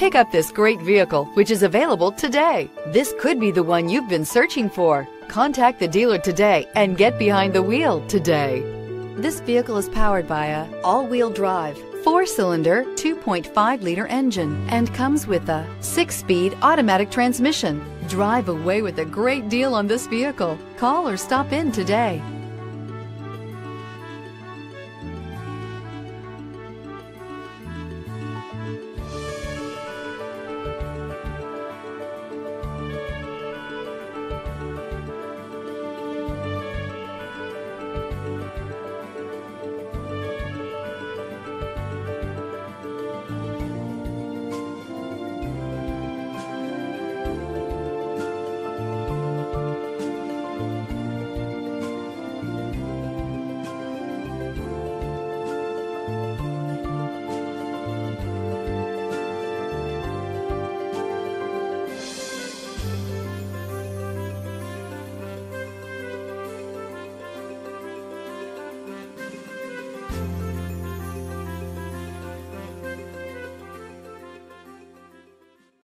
Pick up this great vehicle, which is available today. This could be the one you've been searching for. Contact the dealer today and get behind the wheel today. This vehicle is powered by an all-wheel drive, 4-cylinder, 2.5-liter engine and comes with a 6-speed automatic transmission. Drive away with a great deal on this vehicle. Call or stop in today.